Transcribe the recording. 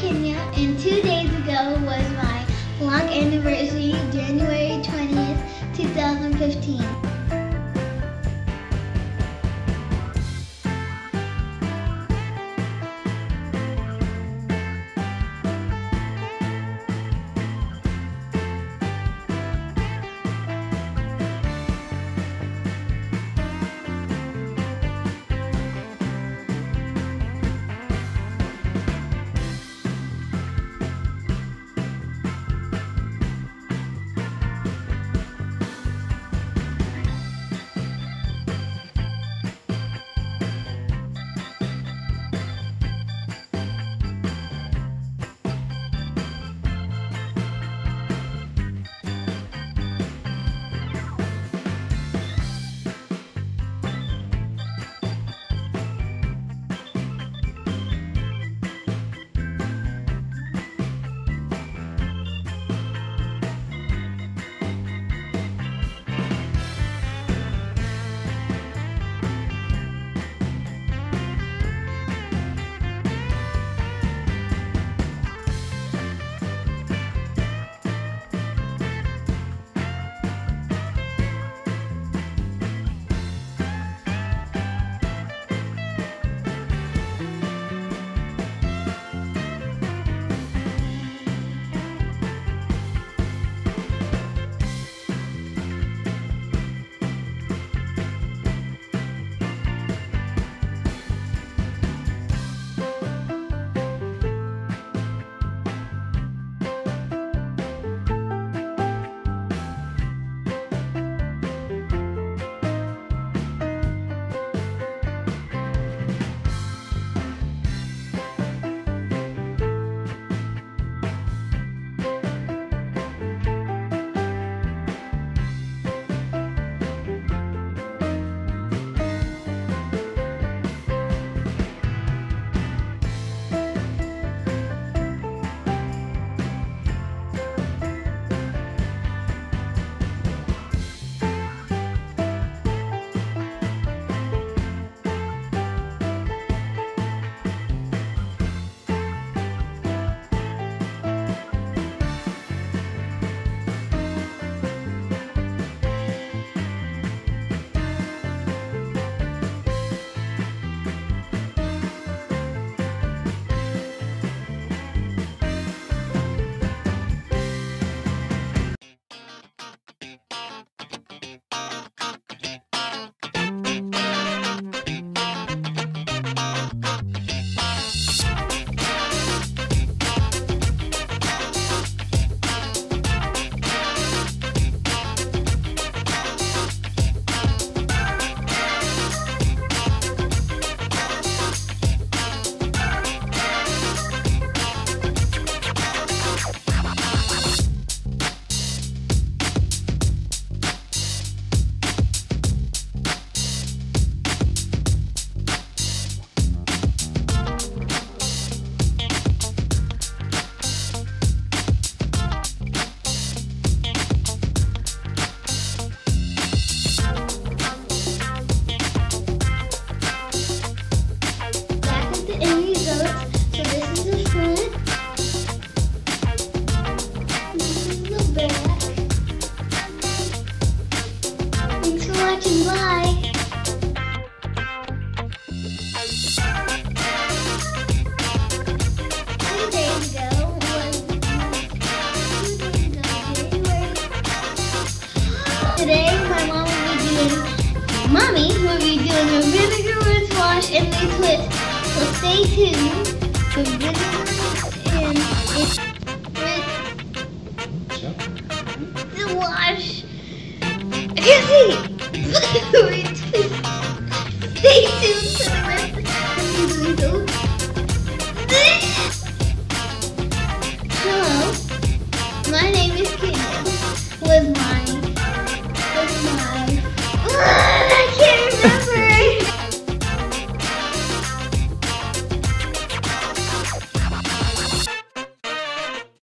Kenyah, and 2 days ago was my vlog anniversary, January 20th, 2015. Mommy will be doing a vinegar rinse wash and a twist, so stay tuned for vinegar and rinse. The wash. I can't see.